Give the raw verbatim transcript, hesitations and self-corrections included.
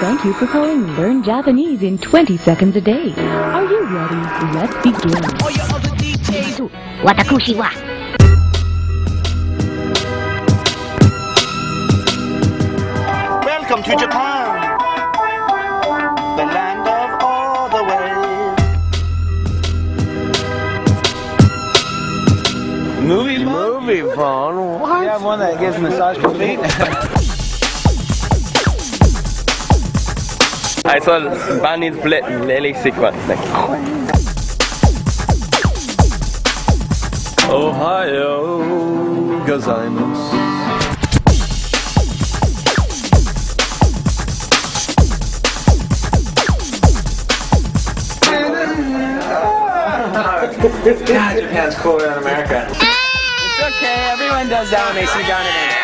Thank you for calling Learn Japanese in twenty seconds a day. Are you ready? Let's begin. Watakushi wa. Welcome to Japan, the land of all the way. Movie fun? Movie fun? What? You have one that gives massage for feet? I saw Bunny's Lily sequence. Ohio gozaimasu. God, Japan's cooler than America. It's okay, everyone does that when they see Donovan.